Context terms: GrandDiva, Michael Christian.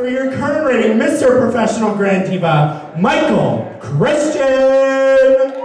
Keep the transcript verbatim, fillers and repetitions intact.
for your current rating, Mister Professional Grand Diva, Michael Christian.